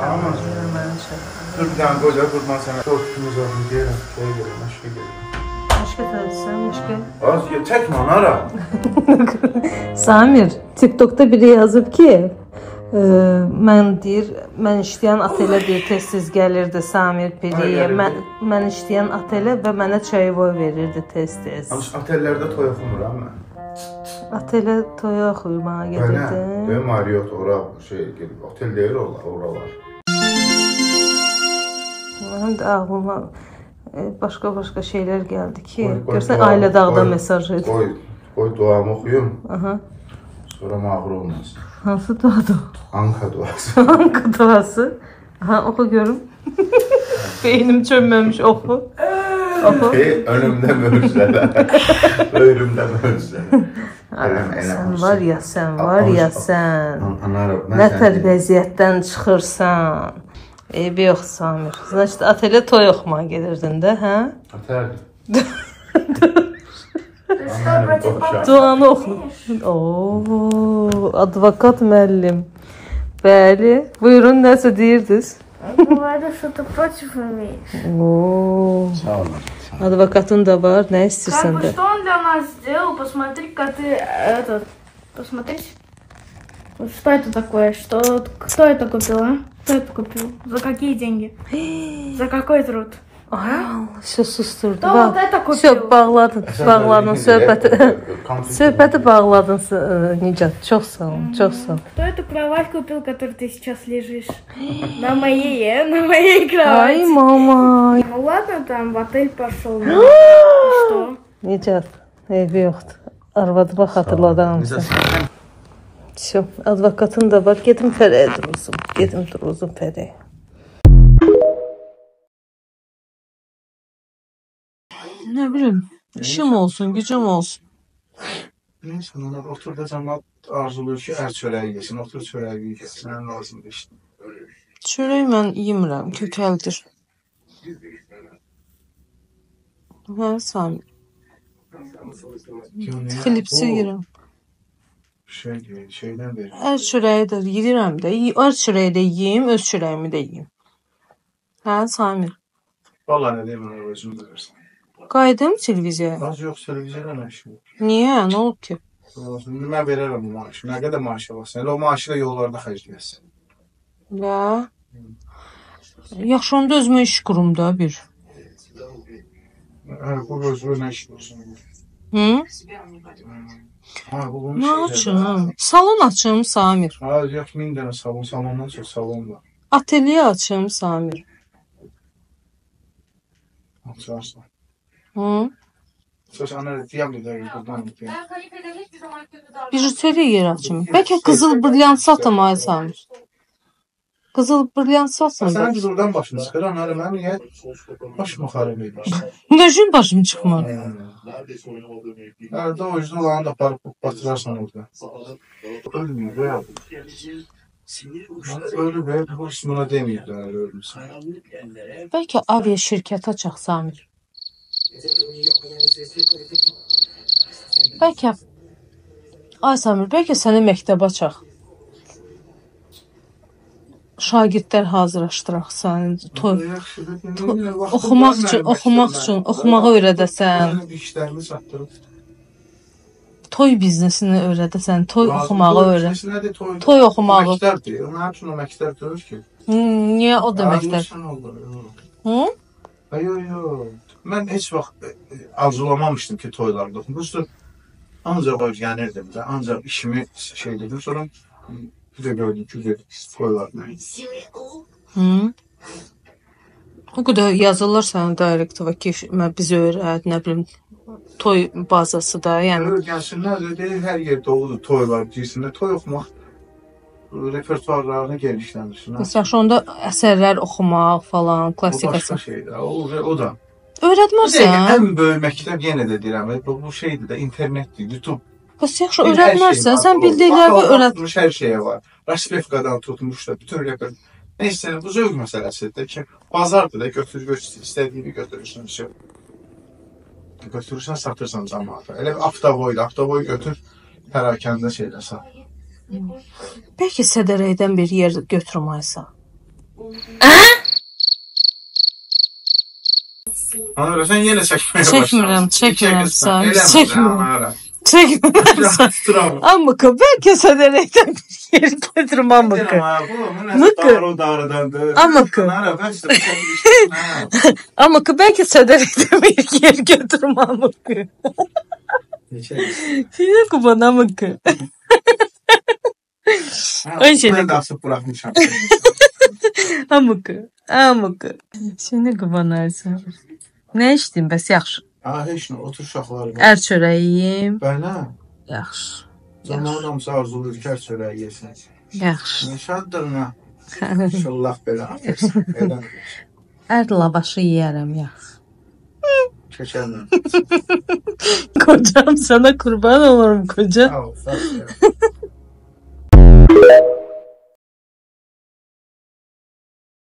Ama dur bir tane koca kurban sana. Korktuğumuz adını diyelim. Şöyle gelelim, aşka gelelim. Aşka tanışsın, aşka. Az ya, çekme ara. Samir, TikTok'da biri yazıp ki, mən deyir, mən işləyən otelə deyir, tez-tez gəlirdi Samir Piriyev. Mən işləyən otelə və mənə çayvoy verirdi tez-tez. Otellərdə toy oxumuram mən. Otelə toy oxuyur mənə gedirdi. Döyüm Marriott, ora şey gedir, otel deyir oralar. Mənim də ağlıma başqa-başqa şeylər gəldi ki, görsən ailə dağda mesaj edir. Qoy duamı oxuyum. Sonra mağrur olmasın. Hansı duadı? Anka duası. Anka duası. Ha, oku görüm. Beynim çönmemiş, oku. Önümde mövzələ. Önümde mövzələ. Sen var ya, sen var ya, sen. Nə tər vəziyyətdən çıxırsan. Eybi yox, Samir. Znači, otelə toy oxuma gelirdin də, hə? Otel. Duanı oxu. Ooo, advokat müəllim. Bəli, buyurun, nəsə deyirdiniz? Ooo, advokatın da var, nə istəyirsən də? Посмотрите, что это такое, кто это купил, а? Кто это купил, за какие деньги, за какой труд? Все susturdu. Söz bağladın söhbəti. Söhbəti bağladın Nicat. Çox sağ ol, çox sağ ol. Кто эту кровать купил, которую ты сейчас лежишь? На моей кровати. Ай, мама. Ну ладно, там в отель пошел. Что? Nicat, evi yoxdur. Arvadıma xatırladım. Все, advokatın da var. Gedim Fərəyə durursun. Gedim durursun Fərəyə. Ne bileyim, işim olsun, gücüm olsun. Neyse, onlar otur da canlar arzuluyor ki, çöreği geçsin, otur çöreği geçsin, en lazımdır işte. Çöreği ben yemirəm, kökəldir. Hə, Samir. Filipsi girəm. Şeydən verir. Çöreği də yedirəm də, çöreği də yiyim, öz çöreğimi də yiyim. Hə, Samir. Valla nə deyim, ona özüm də versin. Qaydım televiziyaya. Az yox, televiziyada nə işim var? Niyə? Nə olub ki? Mən verərəm o maaşı. Nə qədər maaşı alasın? Elə o maaşı da yollarda xərcləyəsən. Və? Yaxşı, onda özümə iş qurum da bir. Hə, bu özümə nə işim olsun? Hı? Nə açım? Salon açım, Samir. Hə, yox, 1000 dənə salon. Salondan çox salon var. Ateliyə açım, Samir. Açarsan. Bijuteriya yer açım. Bəlkə qızıl brilyant satmayı Samir. Qızıl brilyant satmayı. Sən qızıldan başını çıxıran, hələ mənim niyə başımı xarab edirsən? Nəcün başım çıxmır? Hərdə o yüzdə olanı da parıb batırarsan orada. Ölmür, bəyə. Ölür, bəyə. Buna deməyib də, hələ ölmürsən. Bəlkə avya şirkət açaq, Samir. Bəlkə, ay Samir, bəlkə səni məktəb açaq. Şagirdlər hazırlaşdıraq səni, oxumağı öyrədəsən. Toy biznesini öyrədəsən, toy oxumağı öyrədəsən. Toy oxumağı. Məktəbdir, onun üçün o məktəb dövür ki. Niyə o da məktəb? Yox. Mən heç vaxt arzulamamışdım ki, toylarda oxumuşdum. Ancaq öyrənirdim də, ancaq işimi şey dedim. Sonra bir də gördüm ki, toylarda. O qədər yazılır sənə direktiva ki, bizi öyrət, nə bilim, toy bazası da. Öyrənsinlər də deyil, hər yerdə olur toylar, girsinlər. Toy oxumaq repertuarlarını genişləndirsinlər. Yaxşı, onda əsərlər oxumaq falan, klassik əsər. O başqa şeydir, o da. Öyrətməsən. Ən böyük məktəb yenə də deyirəm, bu şeydir də, internetdir, YouTube. Yaxşı, öyrətməsən, sən bildiklərə öyrət. Hər şeyə var, Rasifqadan tutmuş da, bütün rəqəl. Neyse, bu zövq məsələsidir ki, bazardır da, götür, istədiyini götürürsən, şey. Götürürsən, satırsan cəmaata. Elə avtovoydur, avtovoy götür, pərakəndə şeyləsə. Bəlkə Sədərəkdən bir yer götürməyəsə. Anladın sen yine çekmeye başlamışsın. Çekmiyorum. Amıka belki sederekten bir yeri getirim amıka. Amıka belki sederekten bir yeri getirim amıka. Yine kuban amıka. Ben de asıp bırakmışım. Amıka. Amıka. Şimdi kubanaysa. Ne içtin bəs yaxşı? Heç nə, otur uşaqlarla. Əl çörəyi yeyim. Bəli. Yaxşı. Zamanımız arzulayır ki, əl çörəyi yesin. Yaxşı. Neşaddır nə? İnşallah belə atırsın. Əl lavaşı yeyərəm, yaxşı. Keçənlə. Kocam, sana kurban olurum koca. Sağ ol, sağ ol.